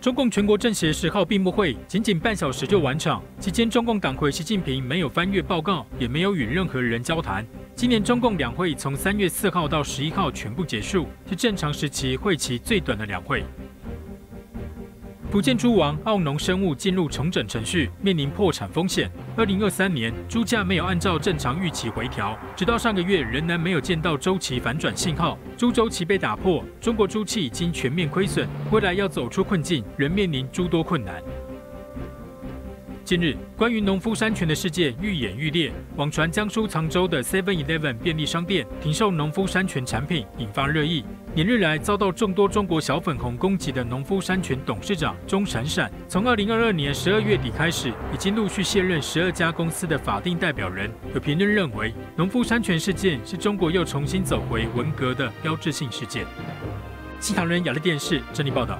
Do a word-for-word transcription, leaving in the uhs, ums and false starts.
中共全国政协十号闭幕会仅仅半小时就完场，期间中共党魁习近平没有翻阅报告，也没有与任何人交谈。今年中共两会从三月四号到十一号全部结束，是正常时期会期最短的两会。福建猪王澳农生物进入重整程序，面临破产风险。二零二三年猪价没有按照正常预期回调，直到上个月仍然没有见到周期反转信号，猪周期被打破，中国猪企已经全面亏损，未来要走出困境，仍面临诸多困难。 近日，关于农夫山泉的事件愈演愈烈，网传江苏常州的 Seven Eleven 便利商店停售农夫山泉产品，引发热议。连日来遭到众多中国小粉红攻击的农夫山泉董事长钟闪闪，从二零二二年十二月底开始，已经陆续卸任十二家公司的法定代表人。有评论认为，农夫山泉事件是中国又重新走回文革的标志性事件。新唐人亚太电视整理报道。